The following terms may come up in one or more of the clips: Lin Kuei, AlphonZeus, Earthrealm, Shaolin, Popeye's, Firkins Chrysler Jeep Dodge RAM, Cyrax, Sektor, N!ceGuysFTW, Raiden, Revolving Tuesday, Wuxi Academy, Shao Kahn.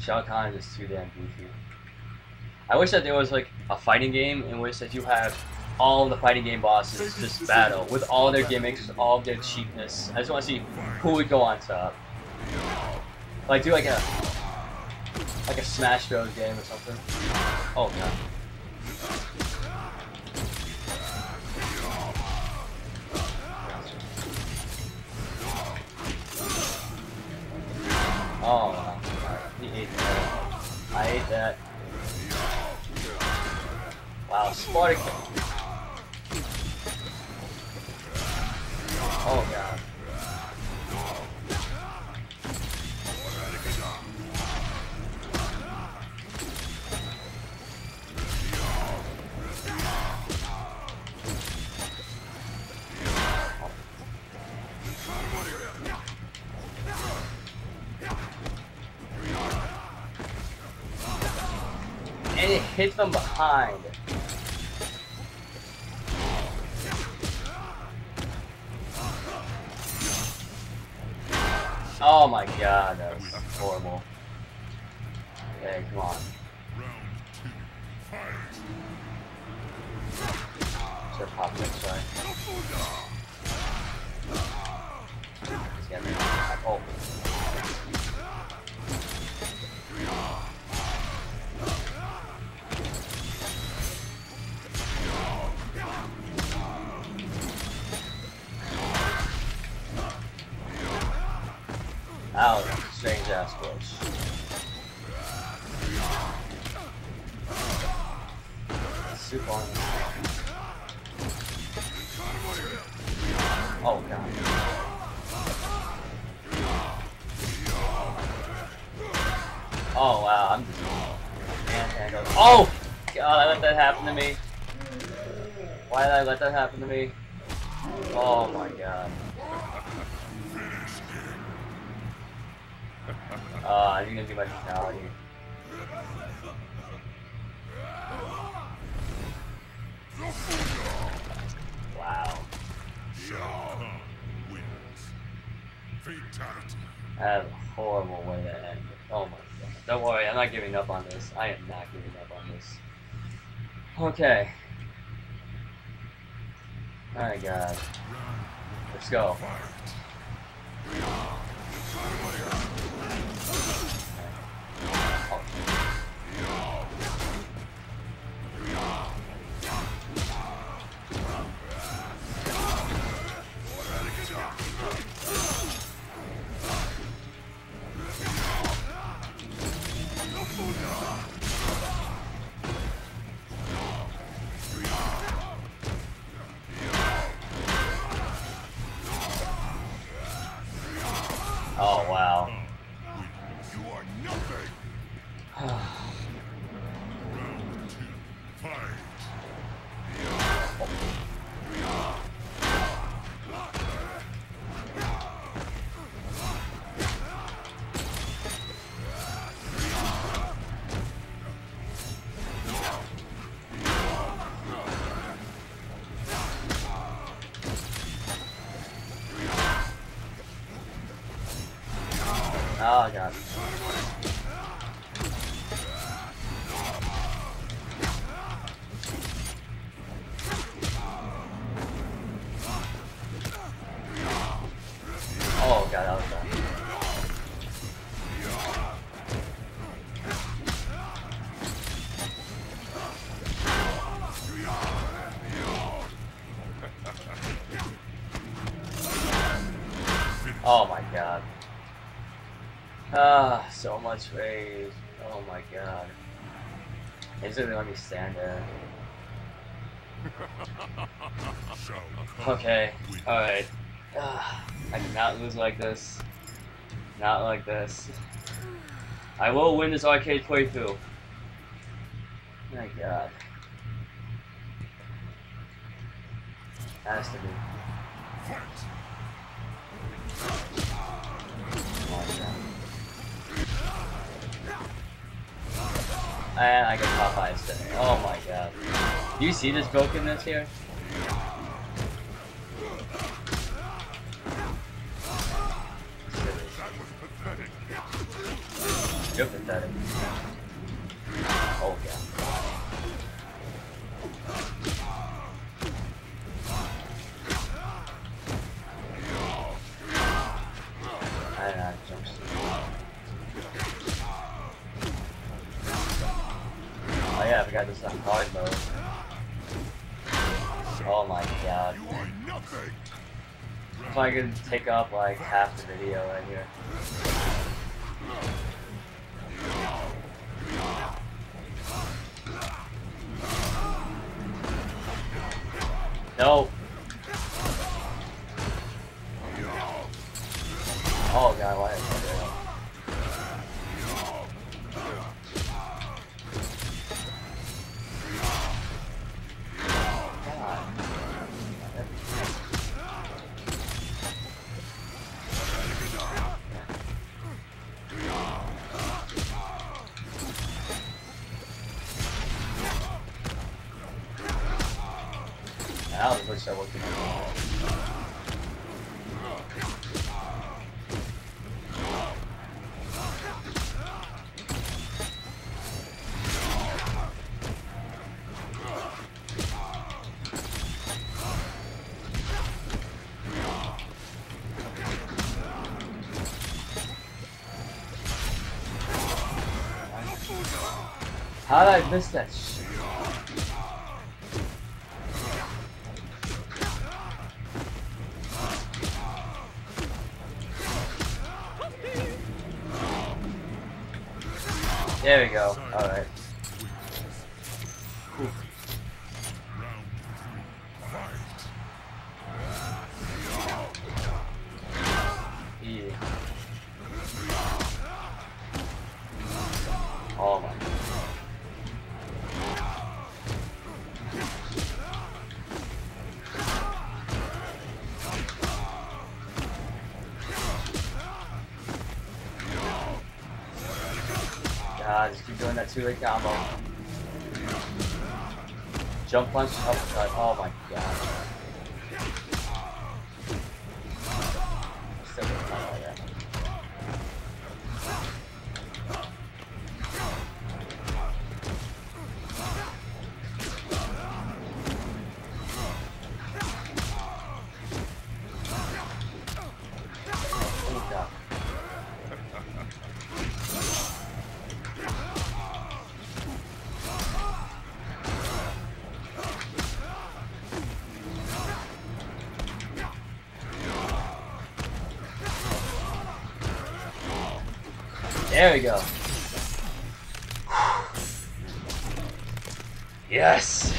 Shao Kahn is too damn goofy. I wish that there was like a fighting game in which that you have all the fighting game bosses just battle with all their gimmicks, all their cheapness. I just want to see who would go on top. Like do like a Smash Bros game or something. Oh god. Oh wow. He ate that. I ate that. Wow, Spartan. Oh god. And it hit them behind. Oh my god, that was horrible. Okay, come on. Should have popped it, sorry. Just get me back. Oh. Ow, that's a strange ass glitch. Soup on. Oh god. Oh wow, I'm just manhandled. Oh god, I let that happen to me. Why did I let that happen to me? Oh my god. I think I'm gonna do my fatality. Wow. Shao wins. Fatality. That's a horrible way to end it. Oh my god. Don't worry, I'm not giving up on this. I am not giving up on this. Okay. Oh my god. Let's go. Oh wow. You are nothing. Round two, fight. Oh god. Oh god, that was bad. Oh my god. Ah, so much rage. Oh my god. Is it let me stand there? Okay, alright. I did not lose like this. Not like this. I will win this arcade playthrough. My god. Has to be. And I got Popeye's today. Oh my god. Do you see this brokenness here? You're pathetic. Oh, God. I did not jump sleep. Oh, yeah, I forgot this is on hard mode. Oh, my God. So I could take up like half the video right here. No. Oh God, why is that? How did I miss that shit? There we go. All right. Yeah. Oh my God. Just keep doing that two-leg combo. Jump punch, uppercut. Oh my God. Still gonna come like that. There we go. Yes.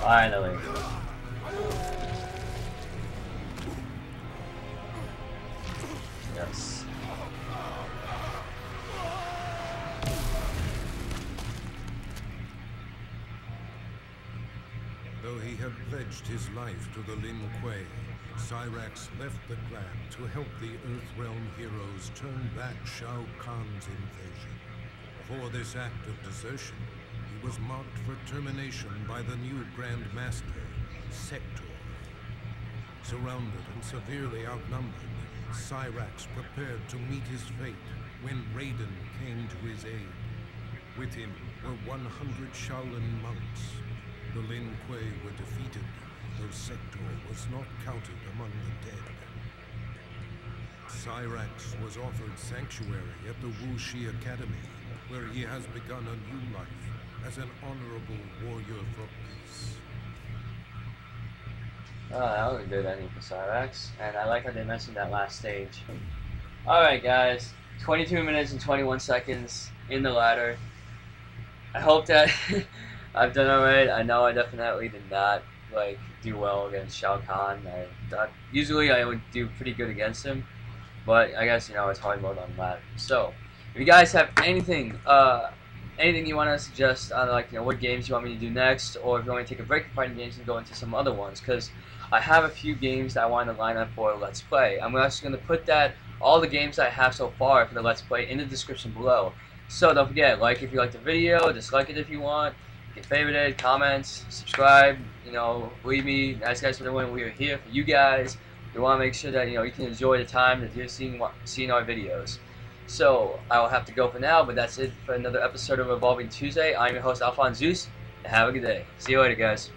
Finally. Yes. Though he had pledged his life to the Lin Kuei, Cyrax left the clan to help the Earthrealm heroes turn back Shao Kahn's invasion. For this act of desertion, he was marked for termination by the new Grand Master, Sektor. Surrounded and severely outnumbered, Cyrax prepared to meet his fate when Raiden came to his aid. With him were 100 Shaolin monks. The Lin Kuei were defeated, though Sektor was not counted among the dead. Cyrax was offered sanctuary at the Wuxi Academy, where he has begun a new life as an honorable warrior for peace. Oh, that was a good ending for Cyrax, and I like how they mentioned that last stage. Alright guys, 22 minutes and 21 seconds in the ladder. I hope that I've done alright. I know I definitely did not do well against Shao Kahn. Usually I would do pretty good against him, but I guess it's hard mode on ladder. So if you guys have anything you want to suggest on what games you want me to do next, or if you want to take a break from fighting games and go into some other ones, because I have a few games that I want to line up for Let's Play. I'm actually going to put all the games I have so far for the Let's Play in the description below. So don't forget, like if you like the video, dislike it if you want. Get favorited, comments, subscribe, leave me. Nice guys for the win. We are here for you guys. We want to make sure that you can enjoy the time that you're seeing our videos. So I will have to go for now, but that's it for another episode of Revolving Tuesday. I'm your host, AlphonZeus, and have a good day. See you later, guys.